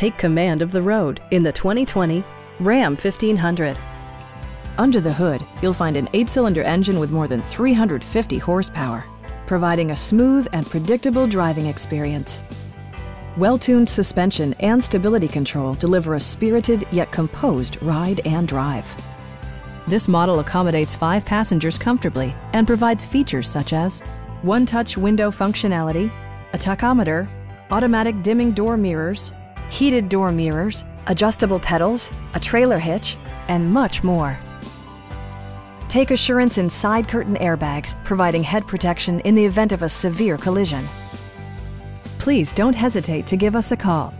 take command of the road in the 2020 Ram 1500. Under the hood, you'll find an 8-cylinder engine with more than 350 horsepower, providing a smooth and predictable driving experience. Well-tuned suspension and stability control deliver a spirited yet composed ride and drive. This model accommodates 5 passengers comfortably and provides features such as one-touch window functionality, a tachometer, automatic dimming door mirrors, heated door mirrors, adjustable pedals, a trailer hitch, and much more. Take assurance in side curtain airbags, providing head protection in the event of a severe collision. Please don't hesitate to give us a call.